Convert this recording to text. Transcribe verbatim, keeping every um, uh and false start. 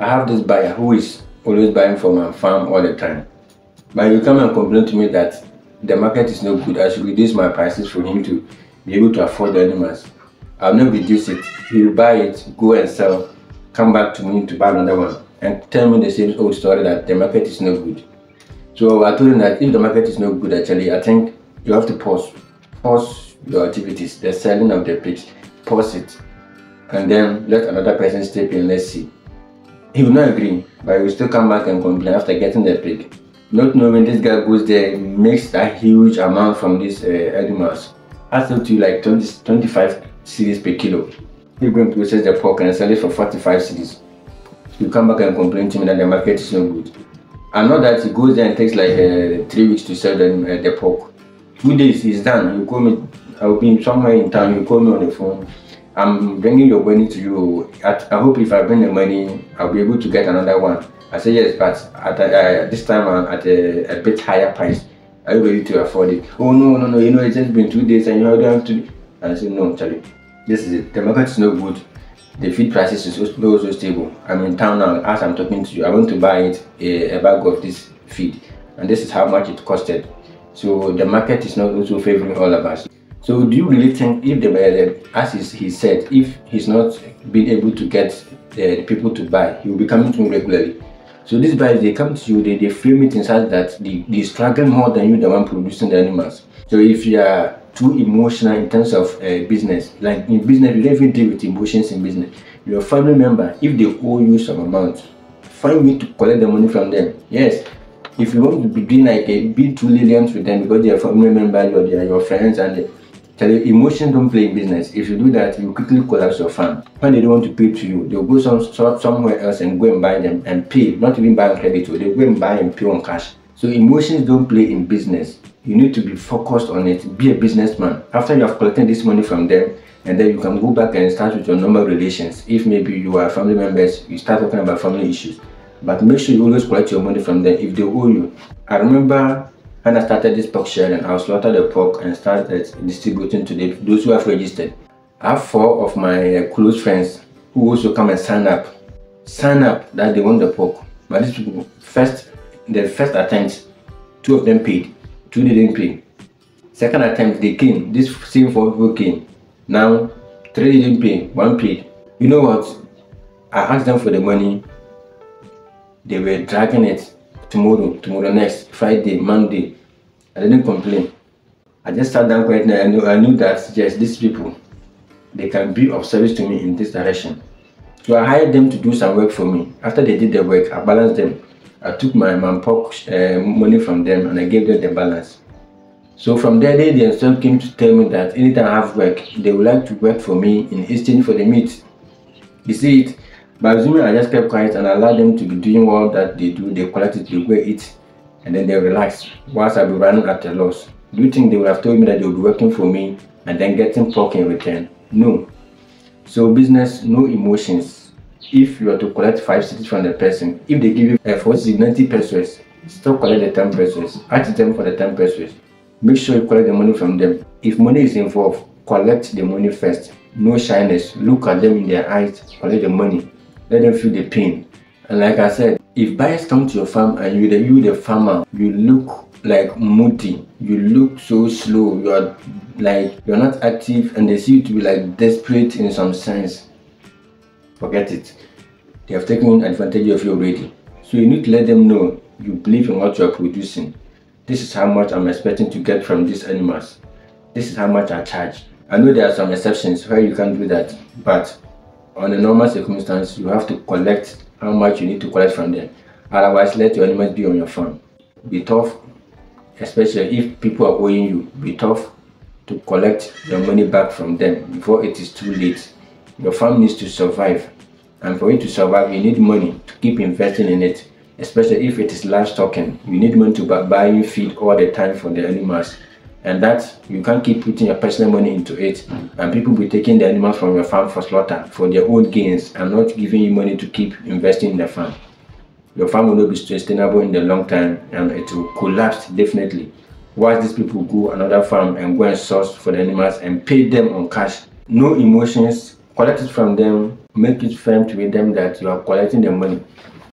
I have this buyer who is always buying from my farm all the time. But you come and complain to me that the market is no good, I should reduce my prices for him to be able to afford the animals. I'll not reduce it. He'll buy it, go and sell, come back to me to buy another one, and tell me the same old story that the market is no good. So I told him that if the market is no good, actually, I think you have to pause. Pause your activities, the selling of the pigs, pause it, and then let another person step in, let's see. He will not agree, but he will still come back and complain after getting the pig. Not knowing this guy goes there, makes a huge amount from these uh, animals. That's up to like twenty, twenty-five cedis per kilo. He going to process the pork and sell it for forty-five cedis. You come back and complain to me that the market is not good. I know that he goes there and takes like uh, three weeks to sell them, uh, the pork. Two days is done. You call me. I will be somewhere in town. You call me on the phone. I'm bringing your money to you. I, I hope if I bring the money, I'll be able to get another one. I say yes, but at a, uh, this time I'm at a, a bit higher price. Are you ready to afford it? Oh no, no, no. You know it's just been two days and you don't have to. I say no, Charlie. This is it. The market is no good. The feed prices is also, also stable. I'm in town now. As I'm talking to you, I want to buy it a, a bag of this feed, and this is how much it costed. So the market is not also favoring all of us. So do you really think if the as he said, if he's not been able to get the people to buy, he will be coming to me regularly. So these buyers, they come to you, they, they frame it in such that they, they struggle more than you, the one producing the animals. So if you are too emotional in terms of uh, business, like in business, you don't even deal with emotions in business. Your family member, if they owe you some amount, find me to collect the money from them. Yes. If you want to be doing like a bit too lenient with them because they are family members or they are your friends, and they tell you emotions don't play in business. If you do that, you quickly collapse your farm. When they don't want to pay to you, they'll go some shop somewhere else and go and buy them and pay. Not even buy on credit, they go and buy and pay on cash. So emotions don't play in business. You need to be focused on it. Be a businessman. After you have collected this money from them, and then you can go back and start with your normal relations. If maybe you are family members, you start talking about family issues. But make sure you always collect your money from them if they owe you. I remember when I started this pork sharing, I slaughtered the pork and started distributing to the, those who have registered. I have four of my close friends who also come and sign up. Sign up that they want the pork. But these people, first, the first attempt, two of them paid, two didn't pay. Second attempt, they came. These same four people came. Now, three didn't pay, one paid. You know what? I asked them for the money. They were dragging it tomorrow, tomorrow next, Friday, Monday. I didn't complain. I just sat down quietly and I knew, I knew that, yes, these people, they can be of service to me in this direction. So I hired them to do some work for me. After they did their work, I balanced them. I took my, my pork uh, money from them and I gave them the balance. So from that day, they themselves came to tell me that anytime I have work, they would like to work for me in exchange for the meat. You see it? By assuming I just kept quiet and allowed them to be doing all that they do, they collect it, they wear it, and then they relax, whilst I'll be running at a loss. Do you think they would have told me that they would be working for me and then getting pork in return? No. So business, no emotions. If you are to collect five cities from the person, if they give you uh, forty, ninety pesos, still collect the ten pesos. Ask them for the ten pesos. Make sure you collect the money from them. If money is involved, collect the money first. No shyness. Look at them in their eyes, collect the money. Let them feel the pain. And like I said, if buyers come to your farm and you the, you the farmer, you look like moody, you look so slow, you are like you're not active, and they see you to be like desperate in some sense, forget it. They have taken advantage of you already. So you need to let them know you believe in what you are producing. This is how much I'm expecting to get from these animals. This is how much I charge. I know there are some exceptions where you can't do that, but on a normal circumstance, you have to collect how much you need to collect from them. Otherwise, let your animals be on your farm. Be tough, especially if people are owing you. Be tough to collect your money back from them before it is too late. Your farm needs to survive. And for it to survive, you need money to keep investing in it, especially if it is livestock. You need money to buy, buy feed all the time for the animals. And that you can't keep putting your personal money into it, and people will be taking the animals from your farm for slaughter for their own gains and not giving you money to keep investing in the farm. Your farm will not be sustainable in the long time, and it will collapse definitely. Watch these people go another farm and go and source for the animals and pay them on cash. No emotions, collect it from them. make it firm with them that you are collecting the money.